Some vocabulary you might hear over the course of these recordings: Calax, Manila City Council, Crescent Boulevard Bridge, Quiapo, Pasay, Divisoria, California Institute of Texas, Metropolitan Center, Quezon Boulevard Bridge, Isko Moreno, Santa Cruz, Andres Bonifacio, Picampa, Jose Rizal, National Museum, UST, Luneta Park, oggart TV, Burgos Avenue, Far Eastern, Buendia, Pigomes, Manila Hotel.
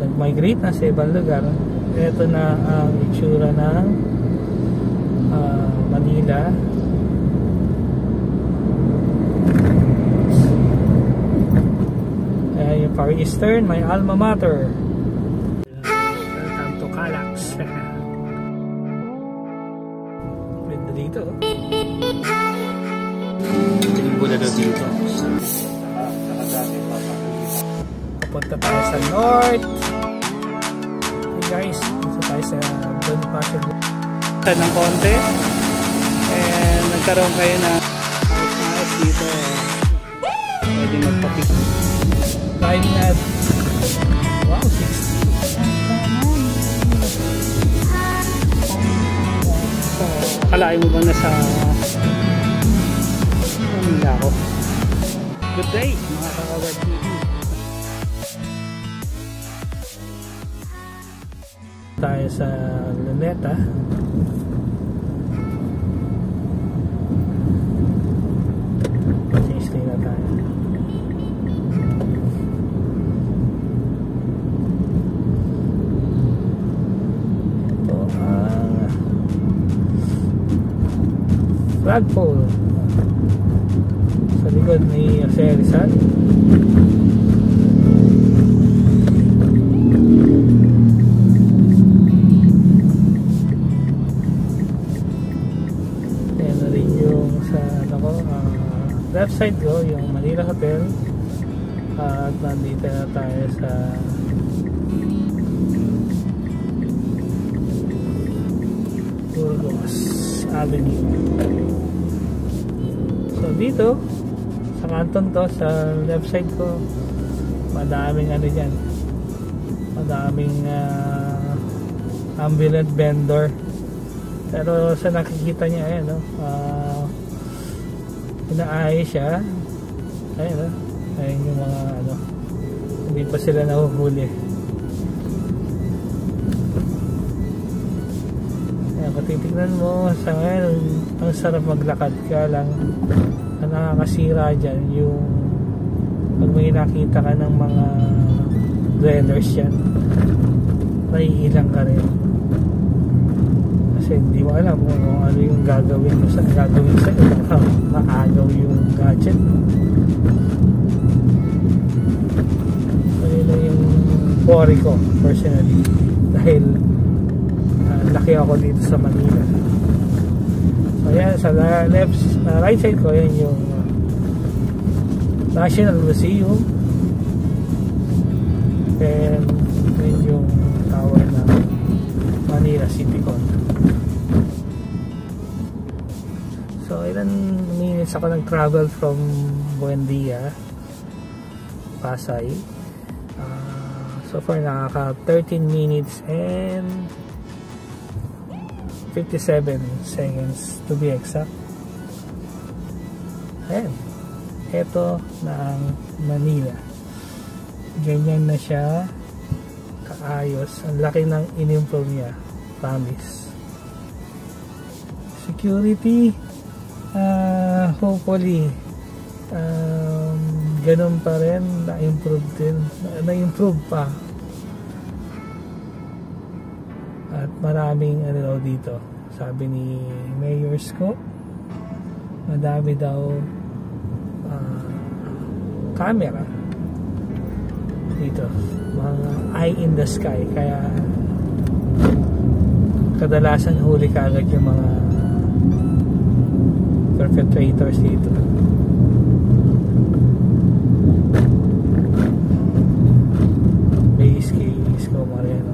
nag-migrate na sa ibang lugar. Ito na ang itsura ng Manila. Ayan yung Far Eastern, my alma mater. Welcome to Calax. Ganda dito. Ganda dito. Punta tayo sa north. Hey guys, punta tayo sa Buendia. Punta ng konti. And nagkaroon kayo na maayos dito. Pwede magpapit. Time at wow, 60. Akalain mo ba na sa Manila ko? Good day mga oggart TV. Tayo sa Luneta. Pasistay na tayo. Ito ang flagpole sa likod ni Jose Rizal. Left side ko, yung Manila Hotel, at nandito na tayo sa Burgos Avenue. So dito, sa kanton to, sa left side ko, madaming ano dyan, madaming ambulance vendor. Pero sa nakikita niya, ayan no, inaayos siya. Ayun o. Ayun yung mga ano. Hindi pa sila nahuhuli. Ayan, patitignan mo. Sa ngayon, ang sarap maglakad ka lang. Ang nakakasira dyan, yung pag may nakita ka ng mga dwellers dyan, naiilang ka rin. Kasi hindi mo alam kung ano yung gagawin mo sa iyo. Baka maagaw yung gadget. So yun lang yung worry ko personally. Dahil laki ako dito sa Manila. So yan, sa left, right side ko, yan yung National Museum. And yun yung tower ng Manila City Council. So, ilan minutes ako nag-travel from Buendia, Pasay. So far, nakaka 13 minutes and 57 seconds to be exact. Ayan. Ito na ang Manila. Ganyan na siya. Kaayos. Ang laki ng inimprove niya. Promise. Security. Hopefully ganun pa rin, na-improve din, na-improve pa, at maraming ano dito, sabi ni Mayor Isko, madami daw camera dito, mga eye in the sky, kaya kadalasan huli kagad yung mga perpetrators dito. Base kay Isko Moreno.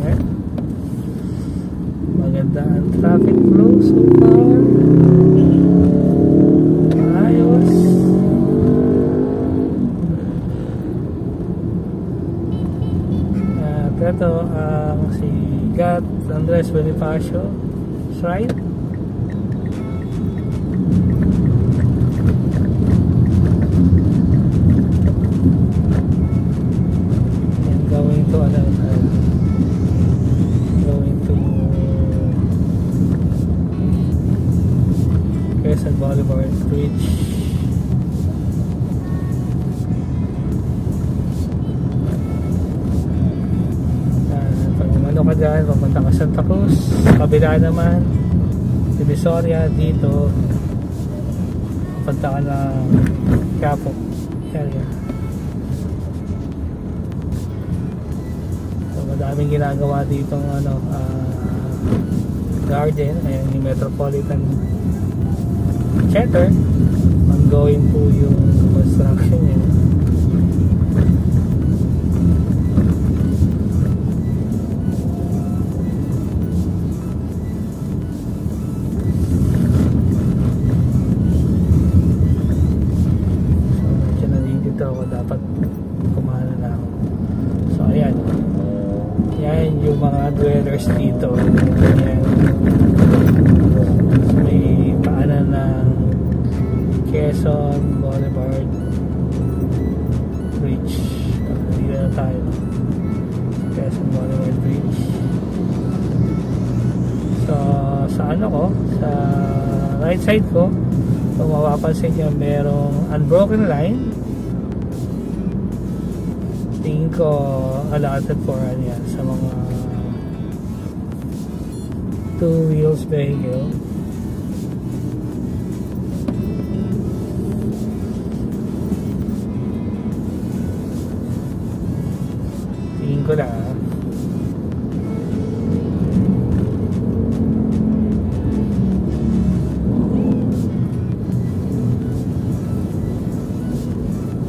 Okay. Maganda ang traffic flow so far. Ayos. At ito ang si Gat Andres Bonifacio Shrine. And going to Crescent Boulevard Bridge. dyan, papunta ka Santa Cruz, kabila naman Divisoria, dito papunta ka ng Capo area. So madaming ginagawa dito ng garden. Ayan yung Metropolitan Center, ongoing po yung construction yun. Dito so, may paanan ng Quezon Boulevard Bridge. Dito na tayo, Quezon Boulevard Bridge. So sa ano ko, sa right side ko, kung mapapansin nyo merong unbroken line, tingin ko allotted for yan, sa mga two wheels vehicle. Tingin ko lang.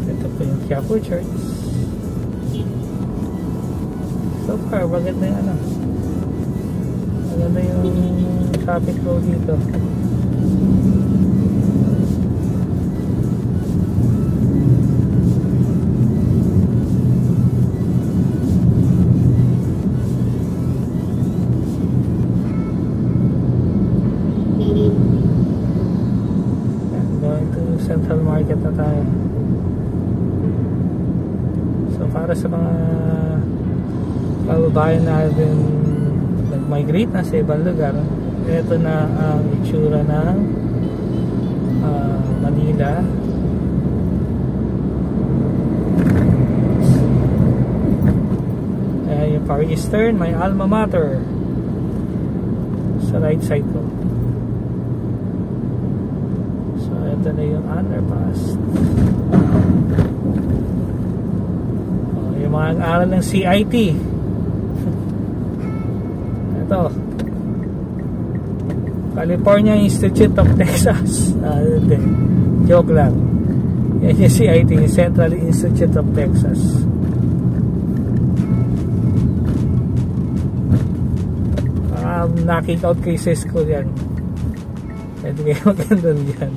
Ito po yung Quiapo Church. So far, maganda yung maganda yung traffic flow dito. Going to Central Market na tayo. So para sa mga kababayan natin migrate na sa ibang lugar, ito na ang itsura ng Manila. Ayan yung Far Eastern, may alma mater sa right side ko. So ito na yung underpass. Yung mga aral ng CIT. California Institute of Texas. Joke lang. Yan yung CIT, Central Institute of Texas. Knocking out cases ko yan. Pwede kayo maganda dyan.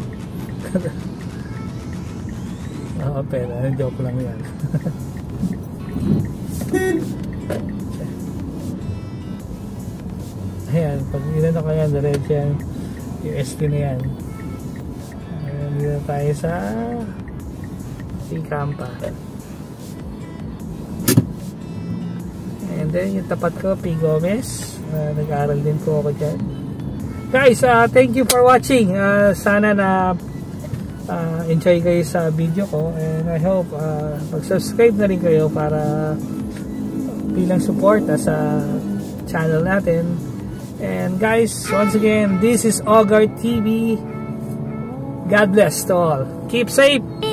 Oo, pero joke lang yan. Ayan, pag ilan ako yan, diretso yan, UST na yan. Ayan, dito tayo sa Picampa. And then, yung tapat ko, Pigomes. Nag-aaral din po ako dyan. Guys, thank you for watching. Sana na enjoy kayo sa video ko. And I hope mag-subscribe na rin kayo para bilang support sa channel natin. And guys, once again, this is oggart TV. God bless to all. Keep safe.